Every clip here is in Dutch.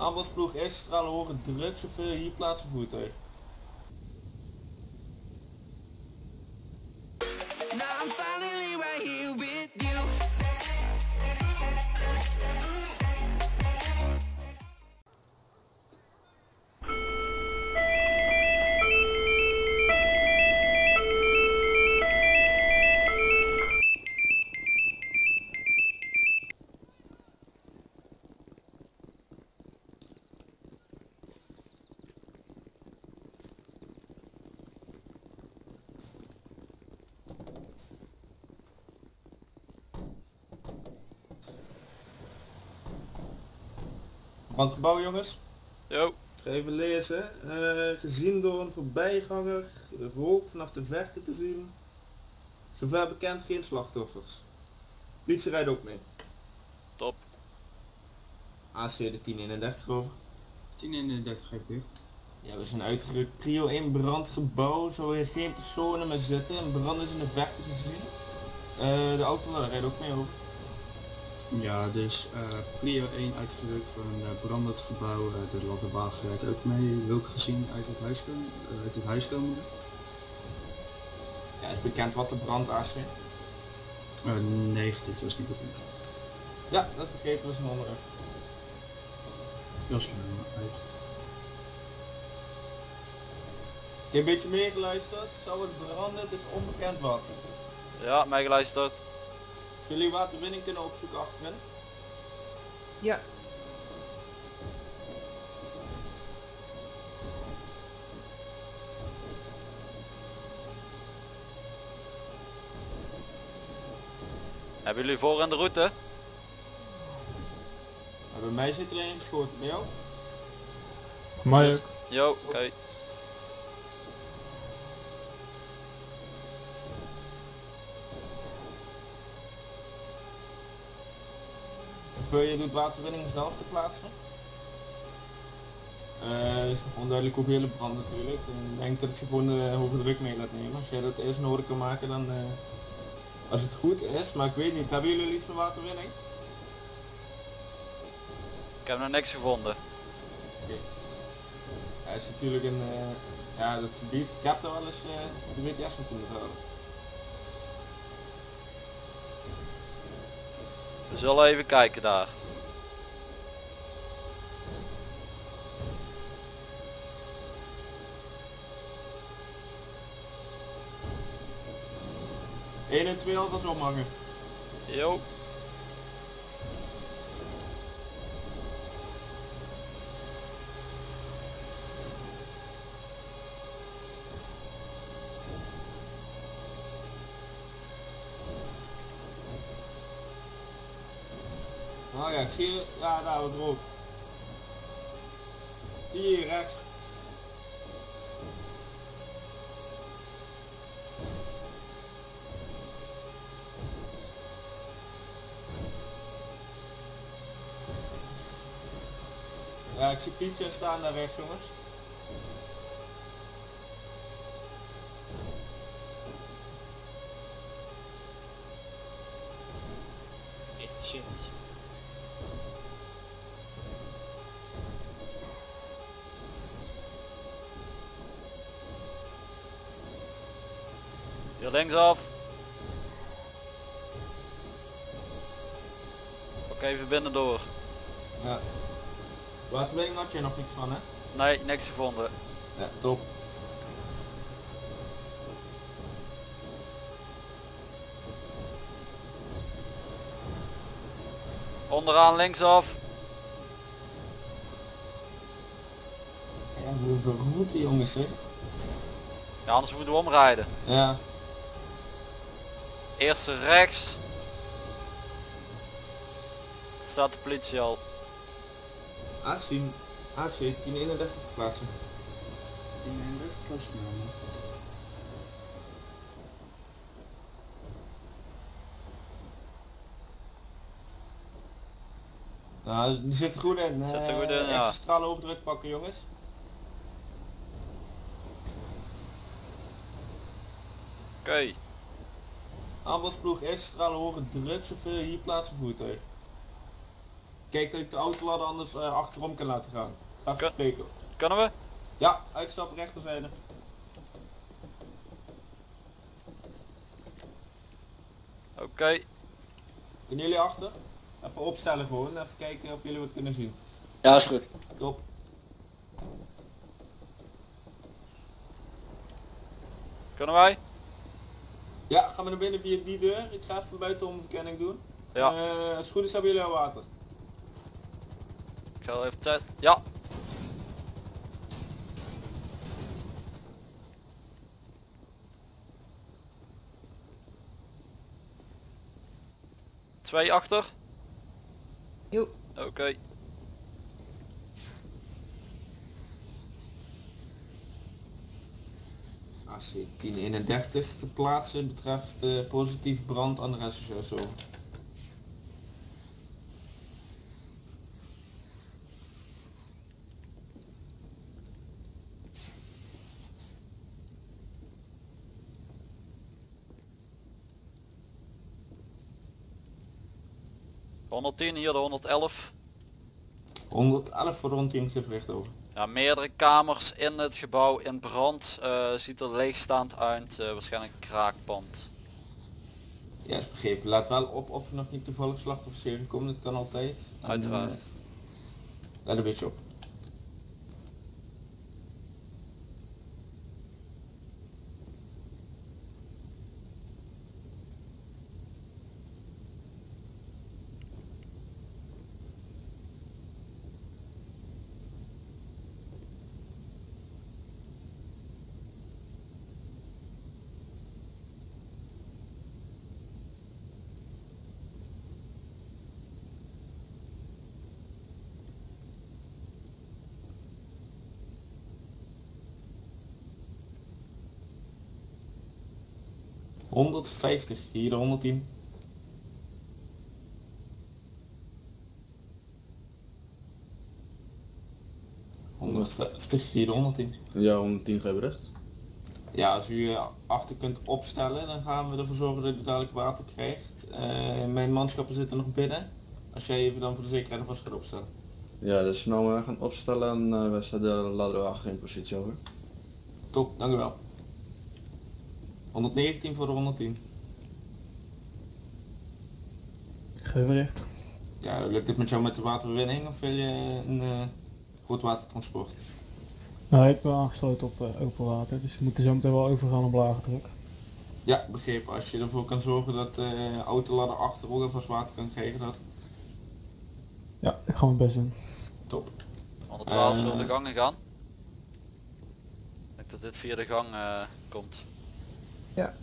Aanvalsploeg eerste stralen horen druk, chauffeur hier plaatsen voertuig. Van het gebouw, jongens. Yo. Even lezen. Gezien door een voorbijganger, rook vanaf de verte te zien. Zover bekend geen slachtoffers. Politie rijdt ook mee. Top. AC de 1031 over. 1031 gaat dicht. Ja, we zijn uitgerukt. Prio 1 brandgebouw. Zo hier geen personen meer zitten. Een brand is in de verte te zien. De auto rijdt ook mee over. Ja, dus Prio 1 uitgerukt van een brandend gebouw, de ladderwagen rijdt ook mee, wil ik gezien uit het huis komen. Ja, is bekend wat de brand AC? 90, dat is niet bekend. Ja, dat vergeet was een andere. Dat is een uit. Ik heb een beetje meer geluisterd, zou het branden, het is onbekend wat. Ja, mij geluisterd. Jullie waterwinning kunnen opzoeken achterin? Ja. Hebben jullie voor aan de route? Nou, bij mij zit er één geschoten, bij jou? Mij ook. Jo, oké. Je doet waterwinning zelf te plaatsen. Is onduidelijk hoeveel het brandt natuurlijk. Ik denk dat ik ze gewoon hoge druk mee laat nemen. Als jij dat eerst nodig kan maken dan... als het goed is, maar ik weet niet. Hebben jullie iets van waterwinning? Ik heb nog niks gevonden. Oké. Ja, is natuurlijk een... ja, dat gebied. Ik heb daar wel eens de WTS moeten houden. We zullen even kijken daar. Eén en twee alvast ophangen. Jo. Oh ja, ik zie je, ja daar wordt rook. Zie je hier rechts. Ja, ik zie pizza staan daar rechts, jongens. Hier linksaf. Pak even binnen door. Ja. Waterwinning had je nog niks van, hè? Nee, niks gevonden. Ja, top. Onderaan linksaf. Ja, we verroeten, jongens, hè? Ja, anders moeten we omrijden. Ja. Eerst rechts. Staat de politie al. AC 1031 plaatsen. 1031 plaatsen. Nou, die zit er goed in. Zit er goed in, ja. Extra stralen hoogdruk pakken, jongens. Oké. Aanvalsploeg eerste stralen horen druk, chauffeur hier plaatsen voertuig. Kijk dat ik de autoladder anders achterom kan laten gaan. Afspreken. Kunnen we? Ja, uitstap rechterzijde. Oké. Kunnen jullie achter? Even opstellen gewoon, even kijken of jullie wat kunnen zien. Ja, is goed. Top. Kunnen wij? Ja, gaan we naar binnen via die deur. Ik ga even buitenom verkenning doen. Ja. Als het goed is hebben jullie al water. Ik ga even tijd. Ja. Twee achter. Jo. Oké. AC-1031 te plaatsen betreft positief brand aan de rest of zo. De 110 hier, de 111. 111 voor de 110 geeft recht over. Ja, meerdere kamers in het gebouw in brand, ziet er leegstaand uit, waarschijnlijk een kraakpand. Ja, is begrepen. Laat wel op of er nog niet toevallig slachtoffers komen, dat kan altijd. En, uiteraard. Let een beetje op. ...150, hier de 110. ...150, hier de 110. Ja, 110 geven recht. Ja, als u achter kunt opstellen, dan gaan we ervoor zorgen dat u dadelijk water krijgt. Mijn manschappen zitten nog binnen. Als jij even dan voor de zekerheid vast gaat opstellen. Ja, dus nou gaan opstellen en wij zetten de ladderwagen in positie over. Top, dank u wel. 119 voor de 110. Geen recht. Ja, lukt dit met jou met de waterwinning of wil je een goed watertransport? Nou, ik ben aangesloten op open water, dus we moeten zo meteen wel overgaan op lage druk. Ja, begrepen. Als je ervoor kan zorgen dat de autoladder achter ook alvast water kan krijgen, dat... Ja, ik ga mijn best doen. Top. 112 zullen de gangen gaan. Ik denk dat dit via de gang komt. Ja.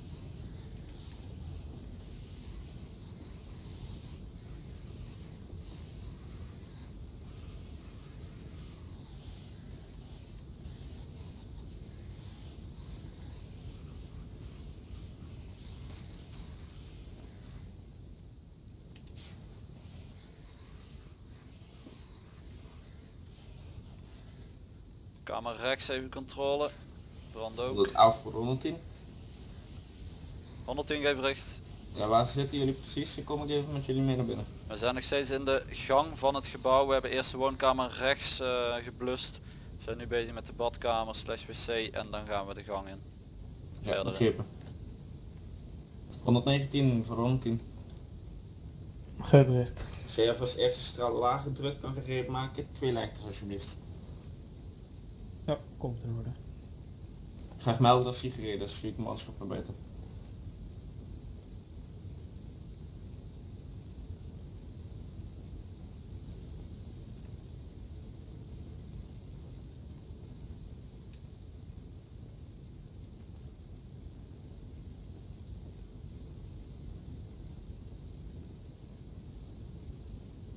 Kamer rechts even controle. Brand ook. 111 voor 110. 110 geef recht. Ja, waar zitten jullie precies? Ik kom ik even met jullie mee naar binnen. We zijn nog steeds in de gang van het gebouw. We hebben eerst de woonkamer rechts geblust. We zijn nu bezig met de badkamer slash wc en dan gaan we de gang in. Ja, begrepen. 119 voor 110. Geef recht. CF als eerste straal lage druk kan gereed maken. 2 lijntjes alsjeblieft. Ja, komt in orde. Graag melden als die gereden is, zie ik mijn manschap maar beter.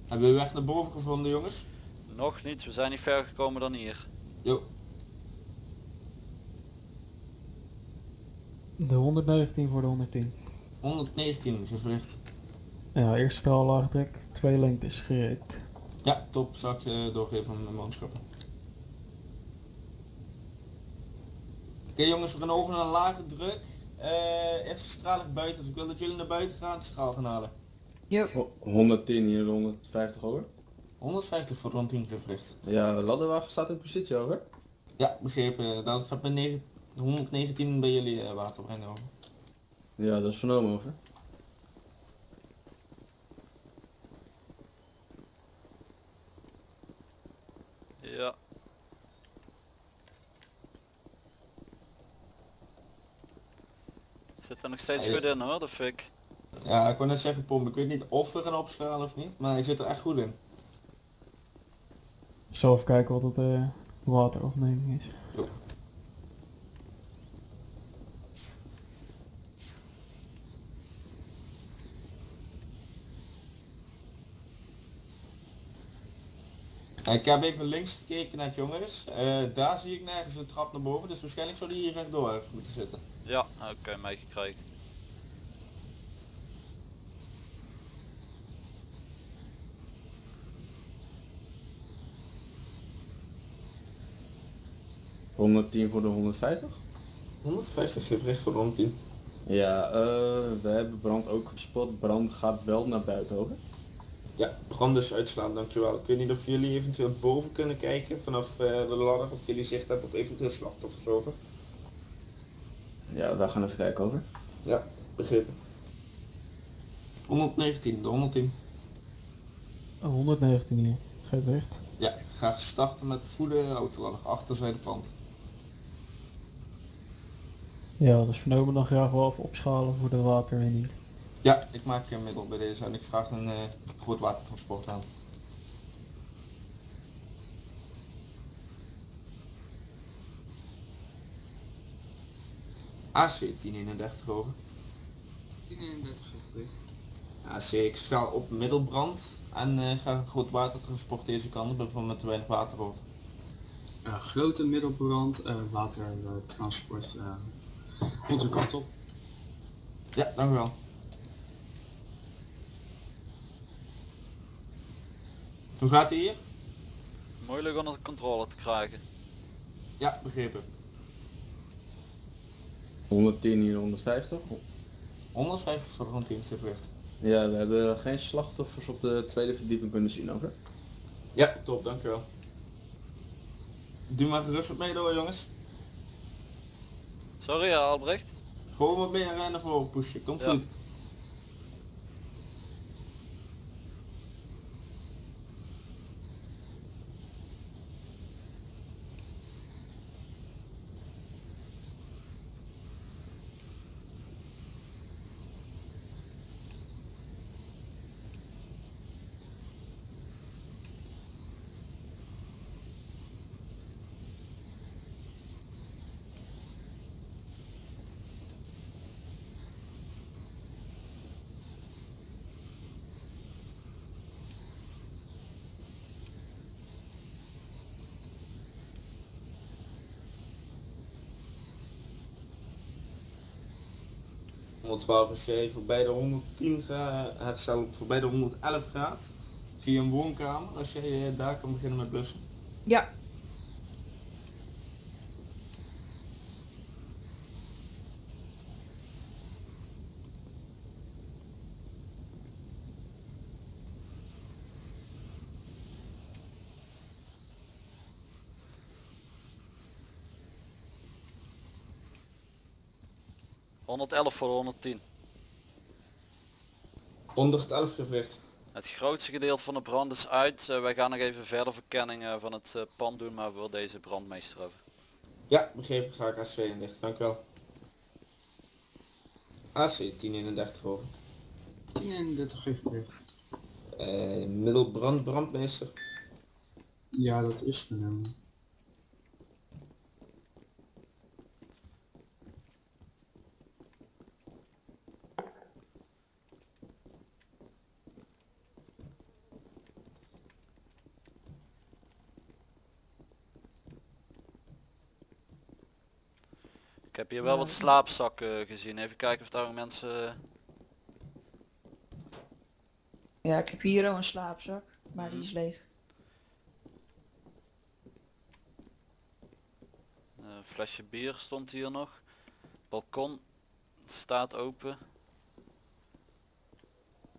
Hebben we weg naar boven gevonden, jongens? Nog niet, we zijn niet ver gekomen dan hier. Jo. De 119 voor de 110. 119 gevricht. Ja, eerste straal laag druk, 2 lengtes gereed. Ja, top, zak doorgeven aan de manschappen. Oké, jongens, we gaan over naar lage druk. Eerste straal naar buiten, dus ik wil dat jullie naar buiten gaan, de straal gaan halen. Jo. 110 hier, 150 over. 150 voor rond 10 gevricht. Ja, ladderwagen staat in positie over. Ja, begrepen. Dan gaat bij 119 bij jullie water brengen over. Ja, dat is vernomen over. Ja. Zit er nog steeds goed in hoor, de fik. Ja, ik wou net zeggen Pomp, ik weet niet of we gaan opschalen of niet, maar hij zit er echt goed in. Ik zal even kijken wat het wateropneming is. Jo. Ik heb even links gekeken naar het jongens, daar zie ik nergens een trap naar boven, dus waarschijnlijk zou die hier rechtdoor ergens moeten zitten. Ja, oké, meegekregen. ...110 voor de 150? 150 gevricht voor de 110. Ja, we hebben brand ook gespot. Brand gaat wel naar buiten over. Ja, brand dus uitslaan, dankjewel. Ik weet niet of jullie eventueel boven kunnen kijken vanaf de ladder of jullie zicht hebben op eventueel slachtoffers over. Ja, wij gaan even kijken over. Ja, begrepen. 119, de 110. 119 hier, gevricht. Ja, ga starten met voeden autoladder, achterzijde pand. Ja, dus vernomen dan graag wel even opschalen voor de waterwinning. Ja, ik maak een middel bij deze en ik vraag een groot watertransport aan. AC 1031 over. 1031 gevricht. AC, ik schaal op middelbrand en ga groot watertransport deze kant op, bijvoorbeeld te weinig water over. Grote middelbrand, watertransport onze kant op. Ja, dank u wel. Hoe gaat hij hier? Moeilijk onder de controle te krijgen. Ja, begrepen. 110 hier, 150. 150 voor rond 10 gevricht. Ja, we hebben geen slachtoffers op de tweede verdieping kunnen zien, oké? Ja, top, dankjewel. Doe maar gerust wat mee door, jongens. Sorry, Albrecht. Gewoon wat meer naar voren pushen, komt goed. C voorbij de 110 graden, voorbij de 111 graden. Zie je een woonkamer als je daar kan beginnen met blussen? Ja. Voor 110. 111 gevricht. Het grootste gedeelte van de brand is uit. Wij gaan nog even verder verkenning van het pand doen, maar we willen deze brandmeester over. Ja, begrepen, ga ik AC in dicht, dankjewel. AC 1031 over. 1031 gevricht. Middelbrand brandmeester. Ja, dat is genomen. Ik heb hier wel wat slaapzakken gezien, even kijken of daar ook mensen... Ja, ik heb hier ook een slaapzak, maar die is leeg. Een flesje bier stond hier nog. Balkon staat open.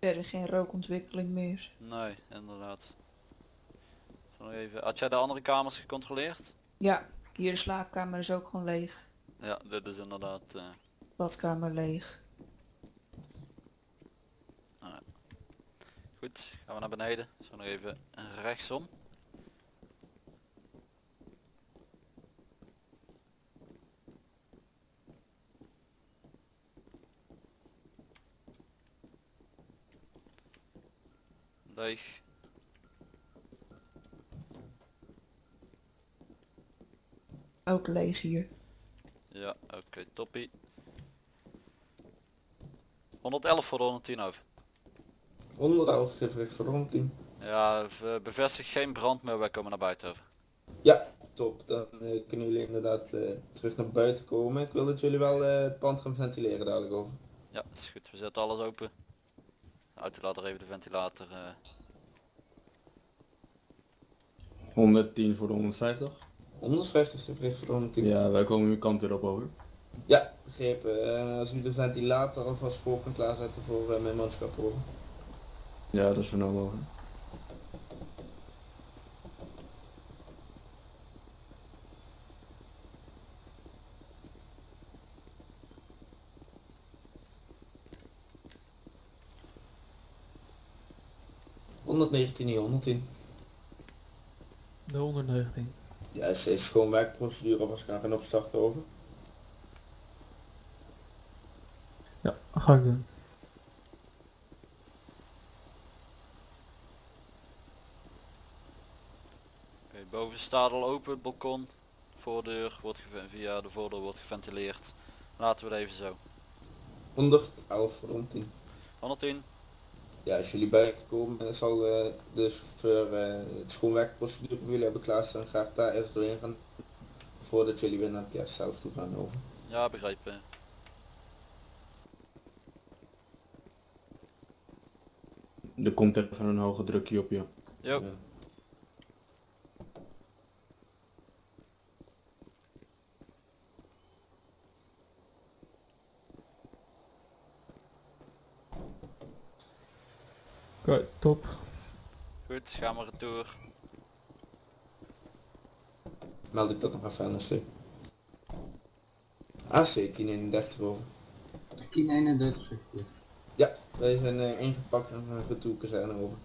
Verder geen rookontwikkeling meer. Nee, inderdaad. Nog even. Had jij de andere kamers gecontroleerd? Ja, hier de slaapkamer is ook gewoon leeg. Ja, dit is inderdaad... badkamer leeg. Goed, gaan we naar beneden. Zo nog even rechtsom. Leeg. Ook leeg hier. Ja, oké, toppie. 111 voor de 110 over. 111 geef recht voor de 110. Ja, bevestig geen brand meer, wij komen naar buiten over. Ja, top. Dan kunnen jullie inderdaad terug naar buiten komen. Ik wil dat jullie wel het pand gaan ventileren dadelijk over. Ja, is goed. We zetten alles open. Uitlader even de ventilator. 110 voor de 150. 150 geeft voor de 110. Ja, wij komen uw kant weer op over. Ja, begrepen. Als u de ventilator alvast voor kunt klaarzetten voor mijn manschap over. Ja, dat is voor nou mogelijk. De 119. Ja, het is gewoon werkprocedure of als ik gaan opstarten over. Ja, ga ik doen. Oké, boven staat al open, het balkon. Voordeur wordt via de voordeur wordt geventileerd. Laten we het even zo. 111 voor 110. 110. Ja, als jullie buiten komen zal de chauffeur het schoonwerkprocedure voor jullie hebben klaarstaan. Graag daar eerst doorheen gaan voordat jullie weer naar het kerst zelf toe gaan over. Ja, begrijpen. Er komt even een hoge drukje op je. Ja. Oké, top. Goed, gaan we retour. Meld ik dat nog even aan AC. AC 1031 over. 1031. Ja, wij zijn ingepakt en retour kazerne over.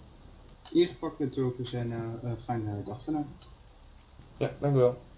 Ingepakt retour kazerne, fijne dag vandaag. Ja, dankjewel.